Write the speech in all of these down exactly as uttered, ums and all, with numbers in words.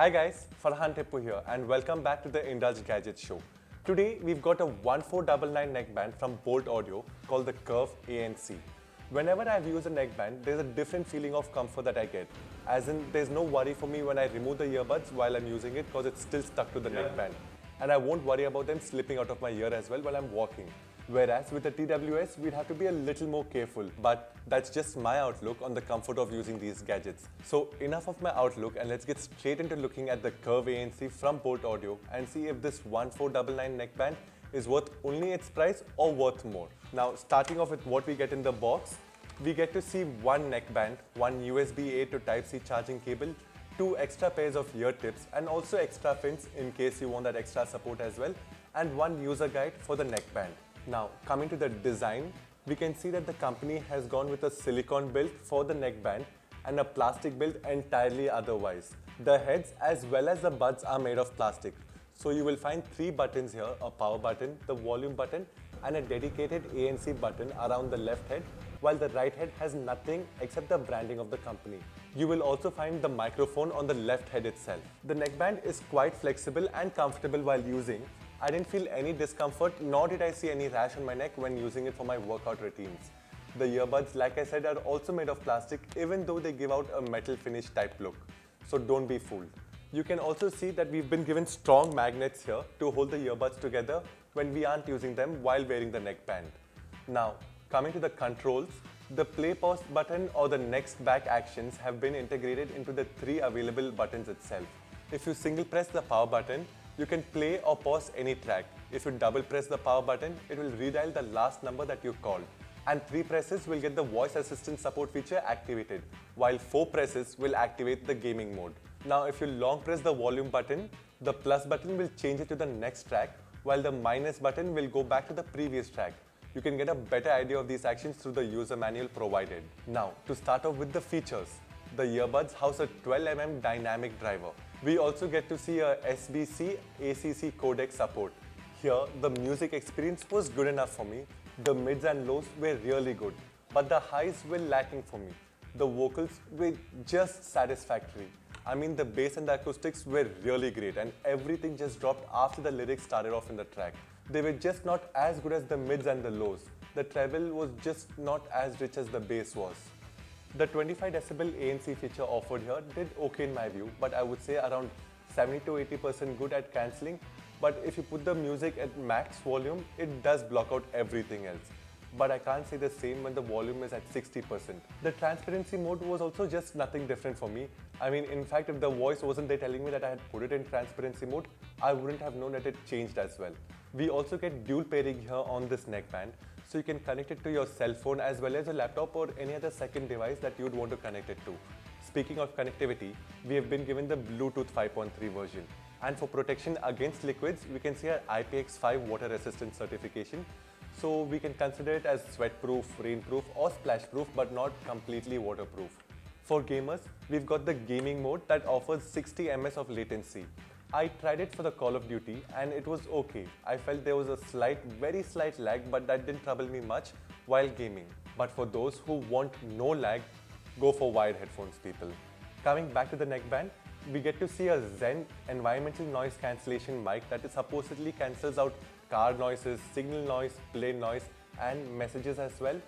Hi guys, Farhan Tepu here and welcome back to the Indulge Gadget Show. Today we've got a one four nine nine neckband from Boult Audio called the Curve A N C. Whenever I've used a neckband, there's a different feeling of comfort that I get. As in, there's no worry for me when I remove the earbuds while I'm using it because it's still stuck to the yeah. neckband. And I won't worry about them slipping out of my ear as well while I'm walking. Whereas with the T W S, we'd have to be a little more careful. But that's just my outlook on the comfort of using these gadgets. So enough of my outlook and let's get straight into looking at the Curve A N C from Boult Audio and see if this one four nine nine neckband is worth only its price or worth more. Now starting off with what we get in the box, we get to see one neckband, one U S B A to Type C charging cable, two extra pairs of ear tips and also extra pins in case you want that extra support as well, and one user guide for the neckband. Now coming to the design, we can see that the company has gone with a silicone build for the neckband and a plastic build entirely otherwise. The heads as well as the buds are made of plastic. So you will find three buttons here, a power button, the volume button and a dedicated A N C button around the left head, while the right head has nothing except the branding of the company. You will also find the microphone on the left head itself. The neckband is quite flexible and comfortable while using. I didn't feel any discomfort, nor did I see any rash on my neck when using it for my workout routines. The earbuds, like I said, are also made of plastic, even though they give out a metal finish type look. So don't be fooled. You can also see that we've been given strong magnets here to hold the earbuds together when we aren't using them while wearing the neckband. Now, coming to the controls, the play pause button or the next back actions have been integrated into the three available buttons itself. If you single press the power button, you can play or pause any track. If you double press the power button, it will redial the last number that you called. And three presses will get the voice assistant support feature activated, while four presses will activate the gaming mode. Now if you long press the volume button, the plus button will change it to the next track, while the minus button will go back to the previous track. You can get a better idea of these actions through the user manual provided. Now to start off with the features, the earbuds house a twelve millimeter dynamic driver. We also get to see a S B C, A C C codec support. Here the music experience was good enough for me. The mids and lows were really good, but the highs were lacking for me. The vocals were just satisfactory. I mean, the bass and the acoustics were really great and everything just dropped after the lyrics started off in the track. They were just not as good as the mids and the lows. The treble was just not as rich as the bass was. The twenty-five decibel A N C feature offered here did okay in my view, but I would say around seventy to eighty percent good at cancelling. But if you put the music at max volume, it does block out everything else. But I can't say the same when the volume is at sixty percent. The transparency mode was also just nothing different for me. I mean, in fact, if the voice wasn't there telling me that I had put it in transparency mode, I wouldn't have known that it changed as well. We also get dual pairing here on this neckband, so you can connect it to your cell phone as well as your laptop or any other second device that you'd want to connect it to. Speaking of connectivity, we have been given the Bluetooth five point three version. And for protection against liquids, we can see an I P X five water resistance certification. So we can consider it as sweatproof, rainproof or splashproof, but not completely waterproof. For gamers, we've got the gaming mode that offers sixty milliseconds of latency. I tried it for the Call of Duty and it was okay. I felt there was a slight, very slight lag, but that didn't trouble me much while gaming. But for those who want no lag, go for wired headphones, people. Coming back to the neckband, we get to see a Zen Environmental Noise Cancellation mic that is supposedly cancels out car noises, signal noise, plane noise and messages as well.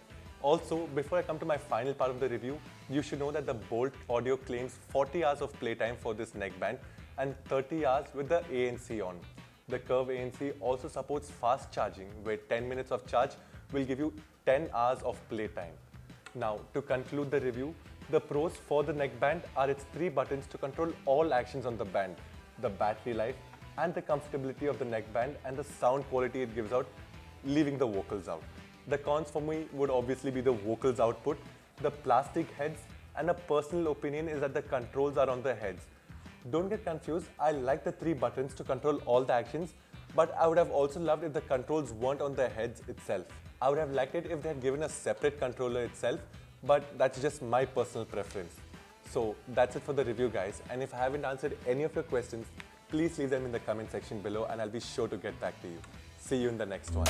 Also, before I come to my final part of the review, you should know that the Boult Audio claims forty hours of playtime for this neckband and thirty hours with the A N C on. The Curve A N C also supports fast charging, where ten minutes of charge will give you ten hours of playtime. Now, to conclude the review, the pros for the neckband are its three buttons to control all actions on the band, the battery life, and the comfortability of the neckband and the sound quality it gives out, leaving the vocals out. The cons for me would obviously be the vocals output, the plastic heads, and a personal opinion is that the controls are on the heads. Don't get confused, I like the three buttons to control all the actions, but I would have also loved if the controls weren't on the heads itself. I would have liked it if they had given a separate controller itself, but that's just my personal preference. So that's it for the review, guys, and if I haven't answered any of your questions, please leave them in the comment section below and I'll be sure to get back to you. See you in the next one.